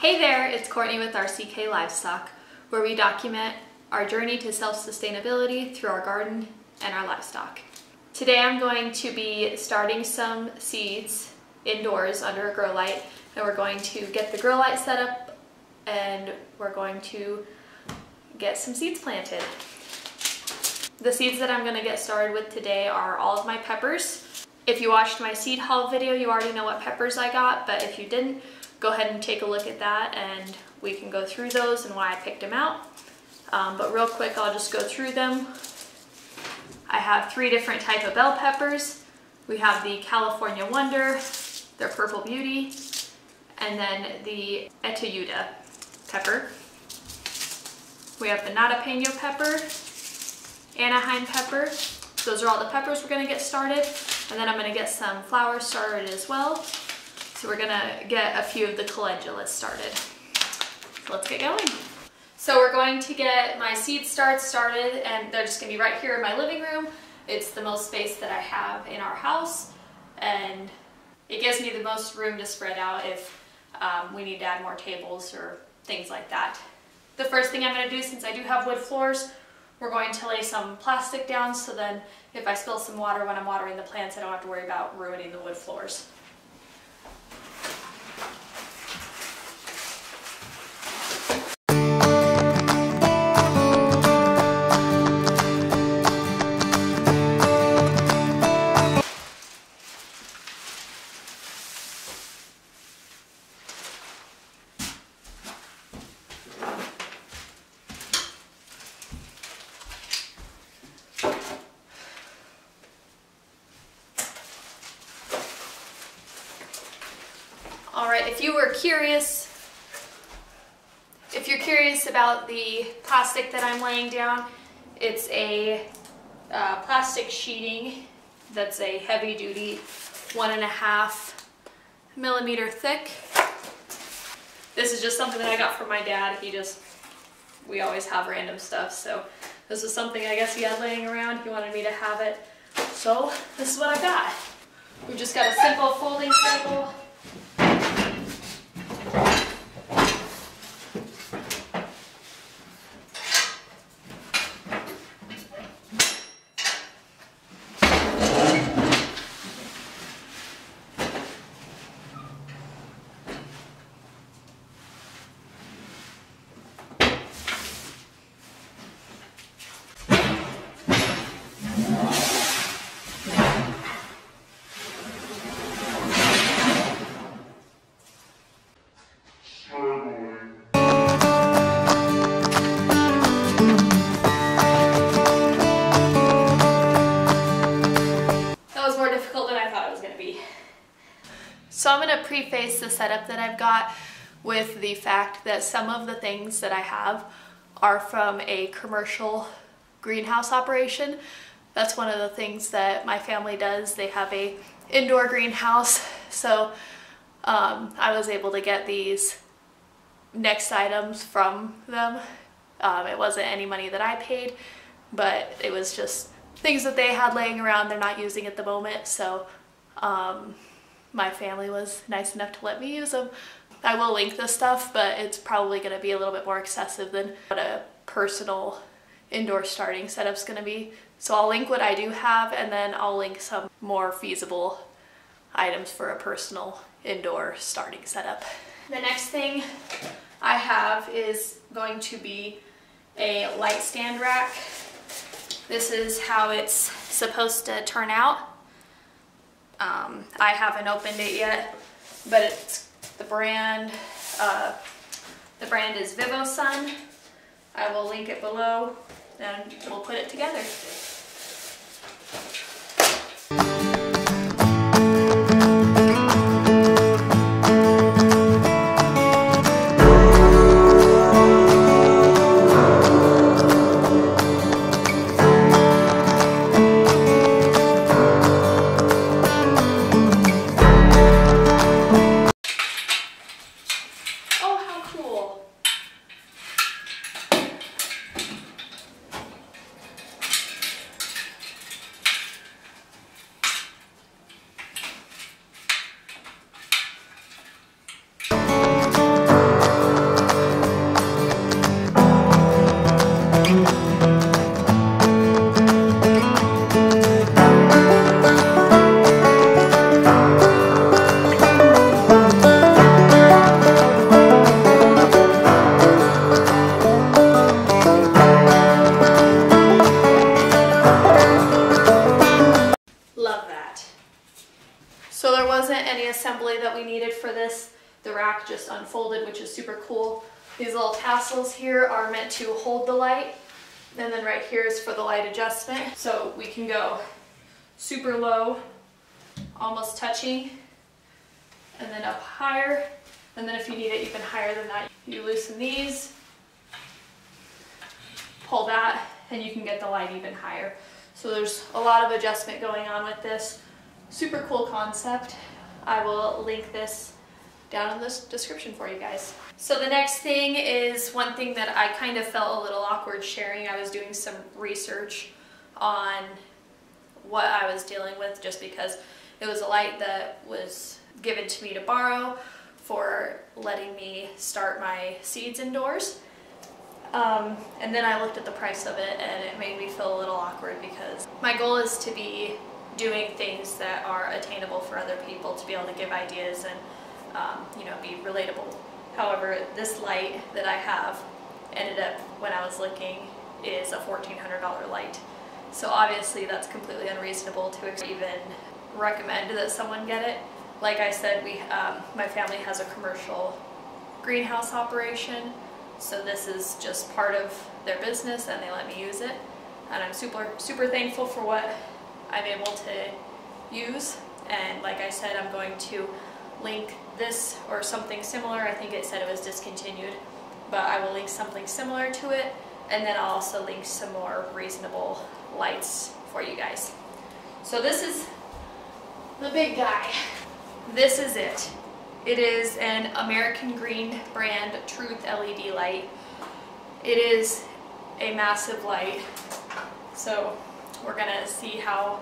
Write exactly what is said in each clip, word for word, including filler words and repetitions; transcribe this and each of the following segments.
Hey there, it's Courtney with R C K Livestock, where we document our journey to self-sustainability through our garden and our livestock. Today I'm going to be starting some seeds indoors under a grow light, and we're going to get the grow light set up and we're going to get some seeds planted. The seeds that I'm going to get started with today are all of my peppers. If you watched my seed haul video, you already know what peppers I got, but if you didn't, go ahead and take a look at that and we can go through those and why I picked them out. Um, but real quick, I'll just go through them. I have three different type of bell peppers. We have the California Wonder, the Purple Beauty, and then the Etayuda pepper. We have the Natapeno pepper, Anaheim pepper. Those are all the peppers we're gonna get started. And then I'm gonna get some flowers started as well. So we're gonna get a few of the calendulas started. So let's get going. So we're going to get my seed starts started, and they're just gonna be right here in my living room. It's the most space that I have in our house, and it gives me the most room to spread out if um, we need to add more tables or things like that. The first thing I'm gonna do, since I do have wood floors, we're going to lay some plastic down so then if I spill some water when I'm watering the plants, I don't have to worry about ruining the wood floors. Alright, if you were curious, if you're curious about the plastic that I'm laying down, it's a uh, plastic sheeting that's a heavy duty one and a half millimeter thick. This is just something that I got from my dad. He just, we always have random stuff, so this was something I guess he had laying around. He wanted me to have it, so this is what I got. We've just got a simple folding table. So I'm going to preface the setup that I've got with the fact that some of the things that I have are from a commercial greenhouse operation. That's one of the things that my family does. They have a indoor greenhouse, so um, I was able to get these next items from them. Um, it wasn't any money that I paid, but it was just things that they had laying around they're not using at the moment, so um, my family was nice enough to let me use them. I will link this stuff, but it's probably going to be a little bit more excessive than what a personal indoor starting setup's going to be. So I'll link what I do have, and then I'll link some more feasible items for a personal indoor starting setup. The next thing I have is going to be a light stand rack. This is how it's supposed to turn out. Um, I haven't opened it yet, but it's the brand, uh, the brand is Vivosun. I will link it below and we'll put it together. unfolded, which is super cool. These little tassels here are meant to hold the light, and then right here is for the light adjustment. So we can go super low, almost touching, and then up higher, and then if you need it even higher than that, you loosen these, pull that, and you can get the light even higher. So there's a lot of adjustment going on with this. Super cool concept. I will link this down in the description for you guys. So the next thing is one thing that I kind of felt a little awkward sharing. I was doing some research on what I was dealing with just because it was a light that was given to me to borrow for letting me start my seeds indoors. Um, and then I looked at the price of it and it made me feel a little awkward because my goal is to be doing things that are attainable for other people, to be able to give ideas and Um, you know, be relatable. However, this light that I have ended up, when I was looking, is a fourteen hundred dollar light. So obviously that's completely unreasonable to even recommend that someone get it. Like I said, we um, my family has a commercial greenhouse operation, so this is just part of their business and they let me use it. And I'm super, super thankful for what I'm able to use. And like I said, I'm going to link this or something similar. I think it said it was discontinued, but I will link something similar to it, and then I'll also link some more reasonable lights for you guys. So this is the big guy. This is it. It is an American Green brand Truth L E D light. It is a massive light, so we're gonna see how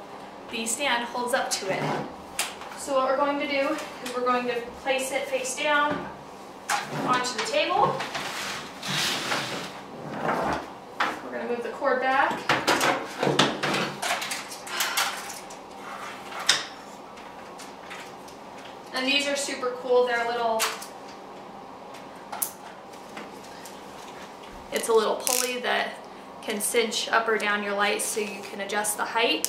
the stand holds up to it. So what we're going to do is we're going to place it face down onto the table. We're going to move the cord back. And these are super cool. They're little, it's a little pulley that can cinch up or down your light so you can adjust the height,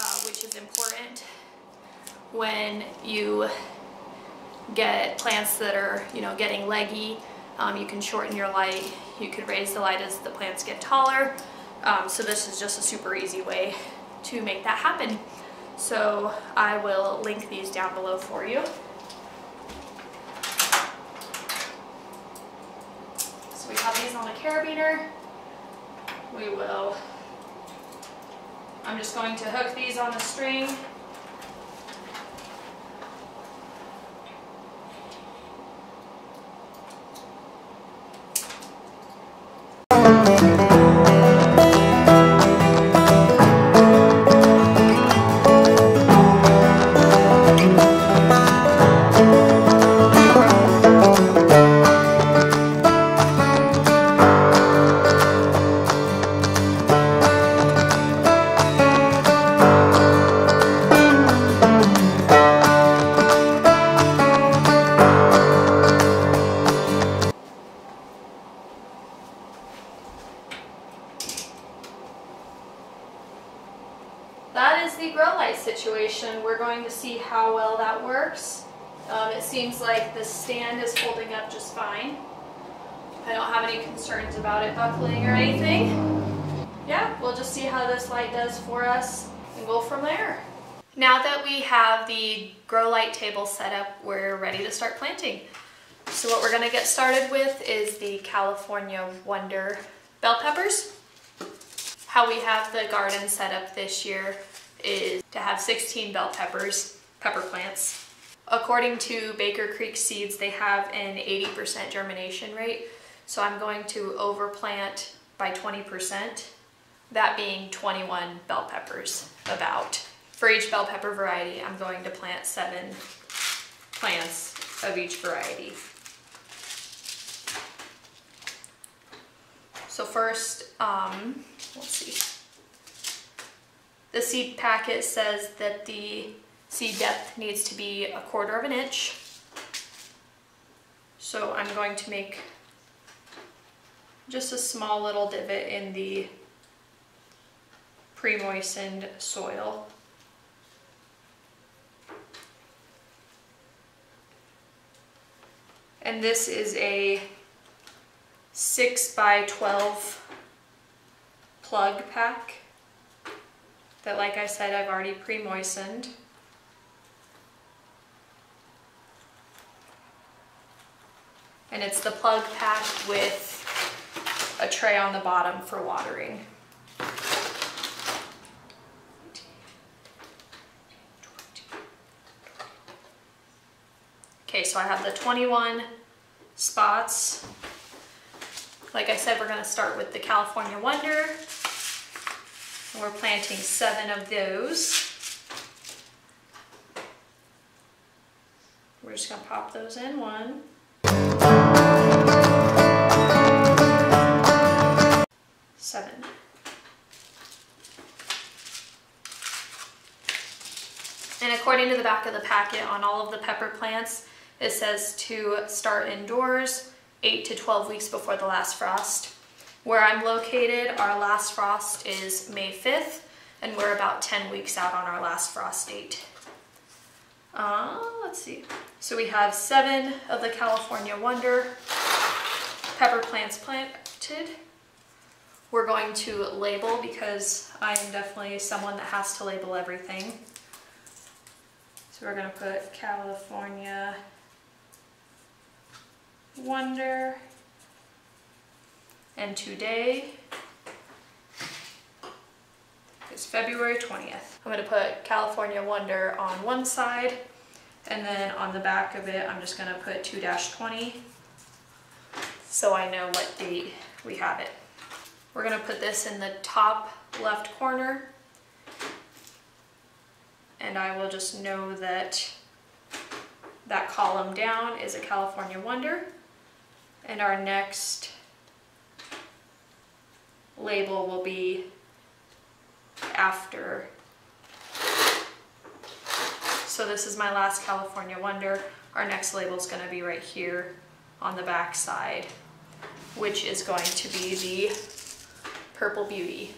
uh, which is important when you get plants that are, you know, getting leggy. Um, you can shorten your light, you could raise the light as the plants get taller. Um, so this is just a super easy way to make that happen. So I will link these down below for you. So we have these on a carabiner. We will, I'm just going to hook these on the string. That is the grow light situation. We're going to see how well that works. Um, it seems like the stand is holding up just fine. I don't have any concerns about it buckling or anything. Yeah, we'll just see how this light does for us and go from there. Now that we have the grow light table set up, we're ready to start planting. So what we're going to get started with is the California Wonder bell peppers. How we have the garden set up this year is to have sixteen bell peppers, pepper plants. According to Baker Creek Seeds, they have an eighty percent germination rate, so I'm going to overplant by twenty percent, that being twenty-one bell peppers about. For each bell pepper variety, I'm going to plant seven plants of each variety. So first, um, let's see, the seed packet says that the seed depth needs to be a quarter of an inch. So I'm going to make just a small little divot in the pre-moistened soil. and this is a six by twelve plug pack that, like I said, I've already pre-moistened. And it's the plug pack with a tray on the bottom for watering. Okay, so I have the twenty-one spots. Like I said, we're gonna start with the California Wonder. And we're planting seven of those. We're just gonna pop those in, one. Seven. And according to the back of the packet on all of the pepper plants, it says to start indoors eight to twelve weeks before the last frost. Where I'm located, our last frost is May fifth, and we're about ten weeks out on our last frost date. Uh, let's see. So we have seven of the California Wonder pepper plants planted. We're going to label because I am definitely someone that has to label everything. So we're gonna put California Wonder and today is February twentieth. I'm gonna put California Wonder on one side and then on the back of it, I'm just gonna put two dash twenty so I know what date we have it. We're gonna put this in the top left corner and I will just know that that column down is a California Wonder, and our next label will be after. So this is my last California Wonder. Our next label is gonna be right here on the back side, which is going to be the Purple Beauty.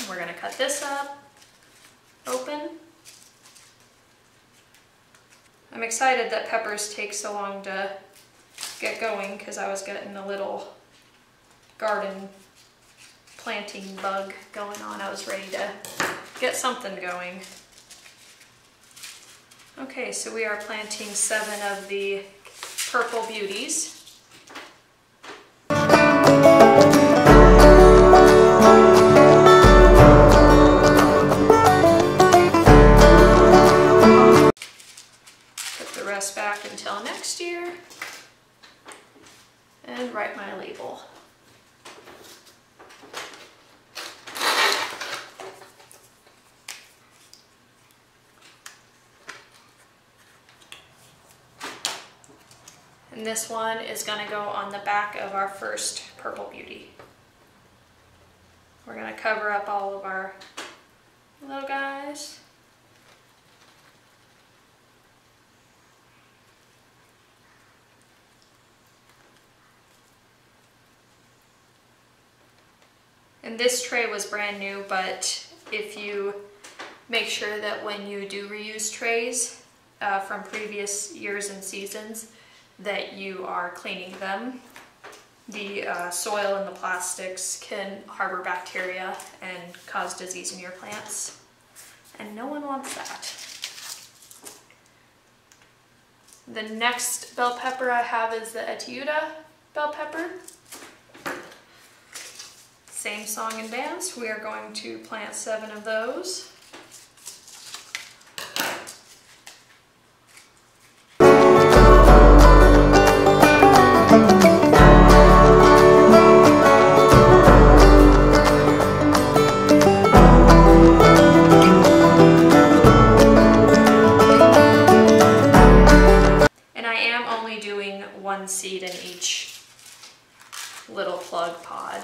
And we're gonna cut this up, open. I'm excited that peppers take so long to get going because I was getting a little garden planting bug going on. I was ready to get something going. Okay, so we are planting seven of the Purple Beauties. And this one is going to go on the back of our first Purple Beauty. We're going to cover up all of our little guys. And this tray was brand new, but if you make sure that when you do reuse trays uh, from previous years and seasons, that you are cleaning them. The uh, soil and the plastics can harbor bacteria and cause disease in your plants, and no one wants that. The next bell pepper I have is the Etayuda bell pepper. Same song and dance. We are going to plant seven of those. Seed in each little plug pod.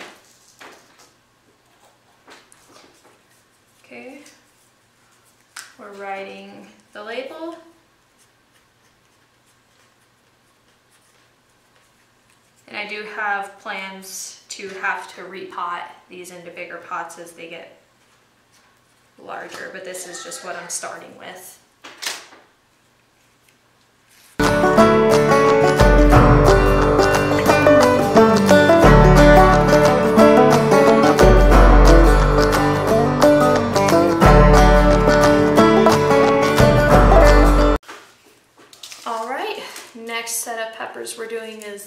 Okay, we're writing the label. And I do have plans to have to repot these into bigger pots as they get larger, but this is just what I'm starting with.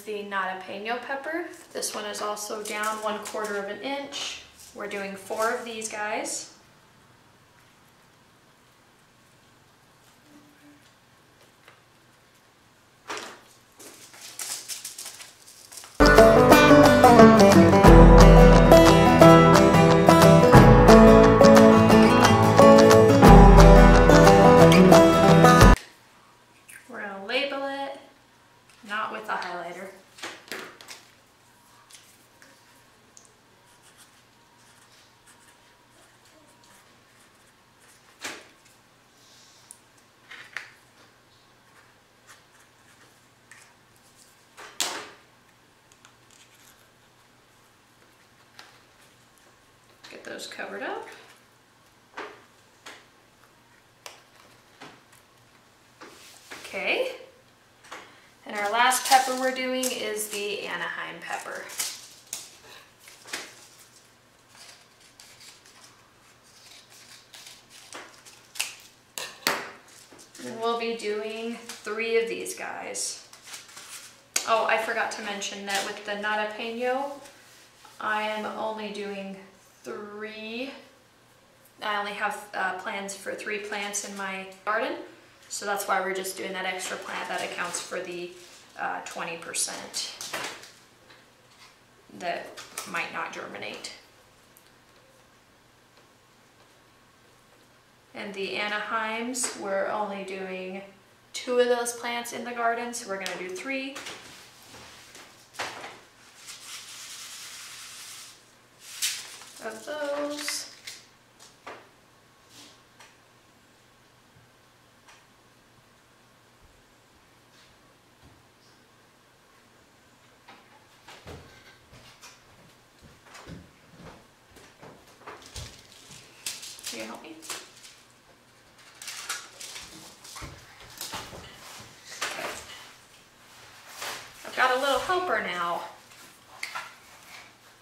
the Natapeno pepper. This one is also down one quarter of an inch. We're doing four of these guys. Those covered up. Okay, and our last pepper we're doing is the Anaheim pepper. And we'll be doing three of these guys. Oh, I forgot to mention that with the Natapeno, I am only doing three. I only have uh, plans for three plants in my garden, so that's why we're just doing that extra plant that accounts for the uh, twenty percent that might not germinate. And the Anaheims, we're only doing two of those plants in the garden, so we're going to do three. Of those. Can you help me? Okay. I've got a little helper now.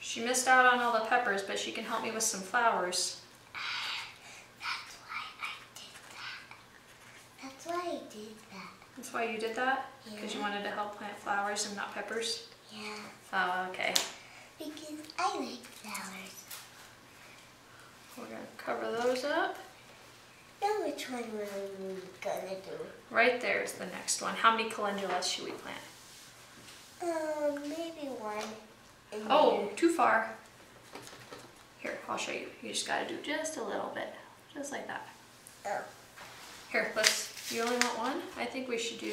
She missed out on all the peppers, but she can help me with some flowers. That's why I did that. That's why I did that. That's why you did that? Because yeah. You wanted to help plant flowers and not peppers? Yeah. Oh, okay. Because I like flowers. We're going to cover those up. Now which one are we going to do? Right there is the next one. How many calendulas should we plant? Um, uh, maybe one. Oh, too far. Here, I'll show you. You just gotta do just a little bit. Just like that. Oh. Here, let's, you only want one? I think we should do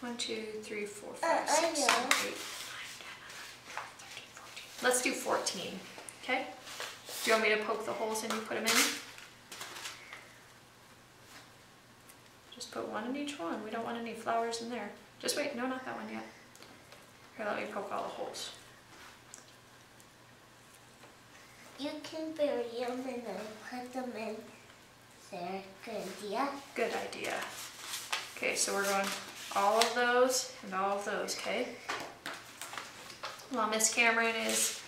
one, two, three, four, five, uh, six, seven, eight, nine, ten, eleven, twelve, thirteen, fourteen. Let's do fourteen, okay? Do you want me to poke the holes and you put them in? Just put one in each one. We don't want any flowers in there. Just wait, no, not that one yet. Here, let me poke all the holes. You can bury them and then put them in there. Good idea. Good idea. Okay, so we're going all of those and all of those, okay? While Miss Cameron is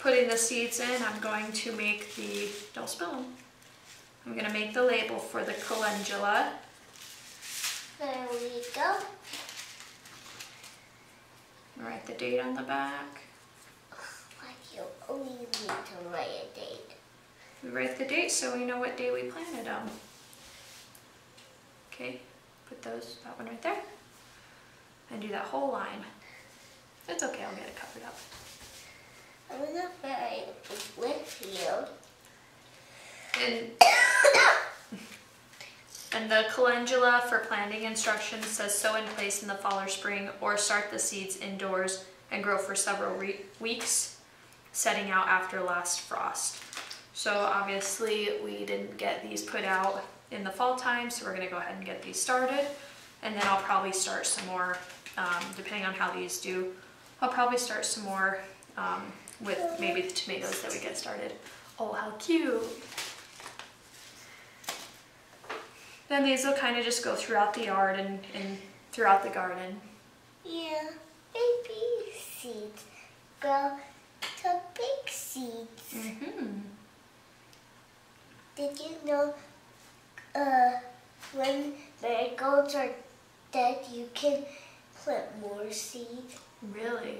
putting the seeds in, I'm going to make the, don't spill them. I'm going to make the label for the calendula. There we go. Write the date on the back. You only need to write a date. We write the date so we know what day we planted them. Okay, put those, that one right there. And do that whole line. It's okay, I'll get it covered up. I'm not very with you. And, and the calendula for planting instructions says sow in place in the fall or spring, or start the seeds indoors and grow for several re weeks. Setting out after last frost. So obviously we didn't get these put out in the fall time, so we're gonna go ahead and get these started. And then I'll probably start some more, um, depending on how these do, I'll probably start some more um, with maybe the tomatoes that we get started. Oh, how cute. Then these will kind of just go throughout the yard and, and throughout the garden. Yeah, baby seeds grow. The big seeds. Mm-hmm. Did you know uh, when marigolds are dead, you can plant more seeds? Really?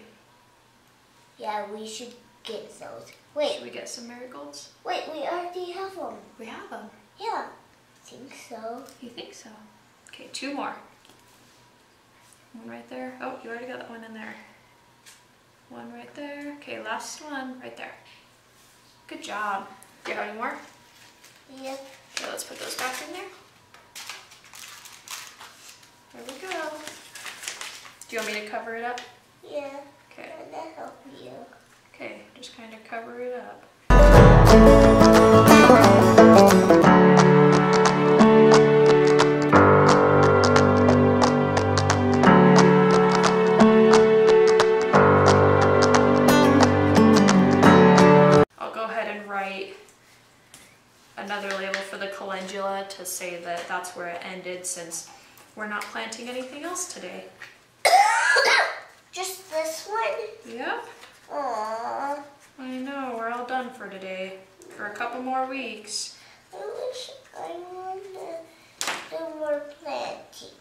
Yeah, we should get those. Wait. Should we get some marigolds? Wait, we already have them. We have them? Yeah. I think so. You think so? Okay, two more. One right there. Oh, you already got that one in there. One right there. Okay, last one right there. Good job. Do you have any more? Yep. Okay, let's put those back in there. There we go. Do you want me to cover it up? Yeah. Okay. That'll help you. Okay, just kind of cover it up. I'll go ahead and write another label for the calendula to say that that's where it ended, since we're not planting anything else today. Just this one? Yep. Aww. I know, we're all done for today. For a couple more weeks. I wish I wanted to do more planting.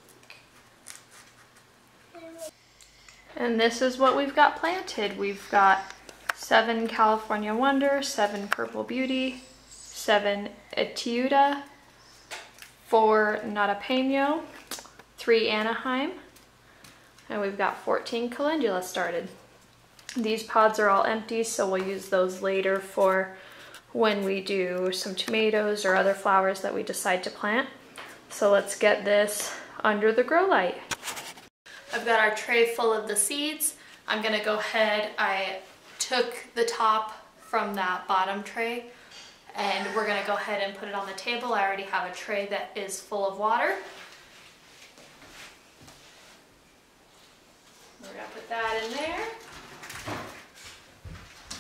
And this is what we've got planted. We've got seven California Wonder, seven Purple Beauty, seven Etayuda, four Natapeno, three Anaheim, and we've got fourteen calendula started. These pods are all empty, so we'll use those later for when we do some tomatoes or other flowers that we decide to plant. So let's get this under the grow light. I've got our tray full of the seeds. I'm gonna go ahead, I took the top from that bottom tray and we're gonna go ahead and put it on the table. I already have a tray that is full of water. We're gonna put that in there.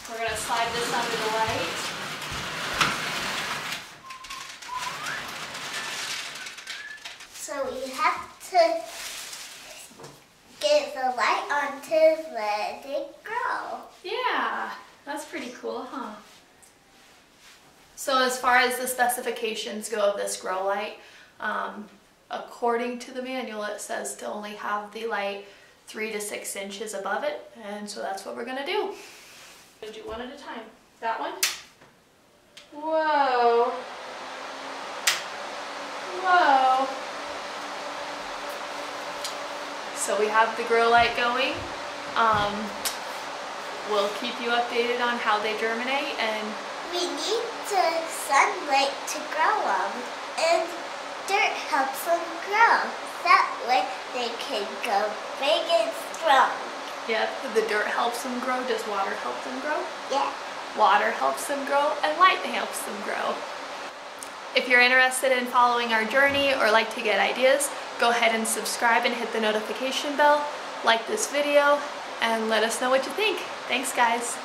We're gonna slide this under the light. So we have to get the light on to let it grow. Yeah, that's pretty cool, huh? So as far as the specifications go of this grow light, um, according to the manual, it says to only have the light three to six inches above it, and so that's what we're gonna do. We're gonna do one at a time. That one. Whoa. Whoa. So we have the grow light going. Um, we'll keep you updated on how they germinate, and we need the sunlight to grow them, and dirt helps them grow. That way they can go big and strong. Yep, the dirt helps them grow. Does water help them grow? Yeah. Water helps them grow and light helps them grow. If you're interested in following our journey or like to get ideas, go ahead and subscribe and hit the notification bell, like this video, and let us know what you think. Thanks, guys.